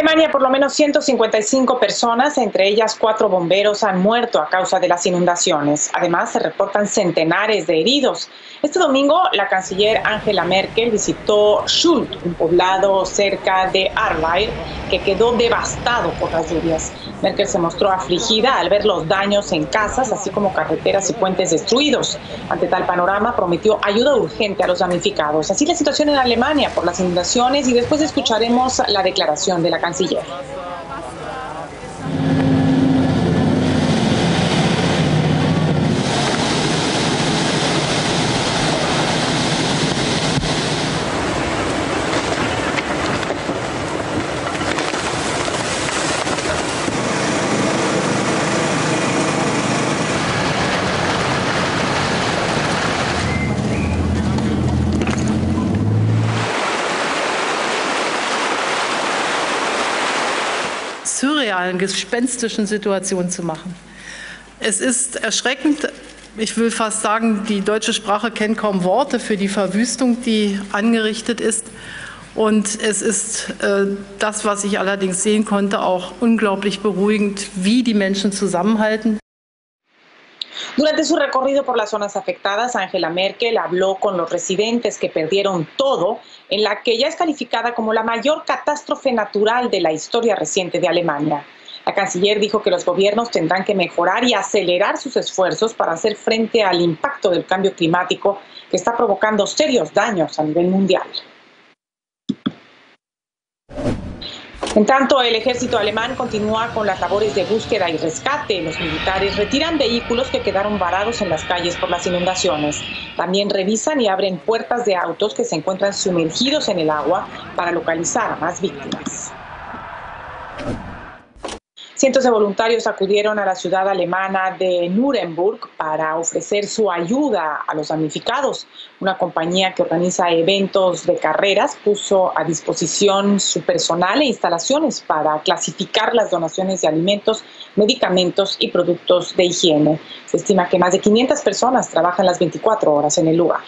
Alemania, por lo menos 155 personas, entre ellas 4 bomberos, han muerto a causa de las inundaciones. Además, se reportan centenares de heridos. Este domingo, la canciller Angela Merkel visitó Schuld, un poblado cerca de Arlberg, que quedó devastado por las lluvias. Merkel se mostró afligida al ver los daños en casas, así como carreteras y puentes destruidos. Ante tal panorama, prometió ayuda urgente a los damnificados. Así la situación en Alemania por las inundaciones, y después escucharemos la declaración de la canciller. Surrealen, gespenstischen Situationen zu machen. Es ist erschreckend, ich will fast sagen, die deutsche Sprache kennt kaum Worte für die Verwüstung, die angerichtet ist. Und es ist das, was ich allerdings sehen konnte, auch unglaublich beruhigend, wie die Menschen zusammenhalten. Durante su recorrido por las zonas afectadas, Angela Merkel habló con los residentes que perdieron todo en la que ya es calificada como la mayor catástrofe natural de la historia reciente de Alemania. La canciller dijo que los gobiernos tendrán que mejorar y acelerar sus esfuerzos para hacer frente al impacto del cambio climático que está provocando serios daños a nivel mundial. En tanto, el ejército alemán continúa con las labores de búsqueda y rescate. Los militares retiran vehículos que quedaron varados en las calles por las inundaciones. También revisan y abren puertas de autos que se encuentran sumergidos en el agua para localizar a más víctimas. Cientos de voluntarios acudieron a la ciudad alemana de Nuremberg para ofrecer su ayuda a los damnificados. Una compañía que organiza eventos de carreras puso a disposición su personal e instalaciones para clasificar las donaciones de alimentos, medicamentos y productos de higiene. Se estima que más de 500 personas trabajan las 24 horas en el lugar.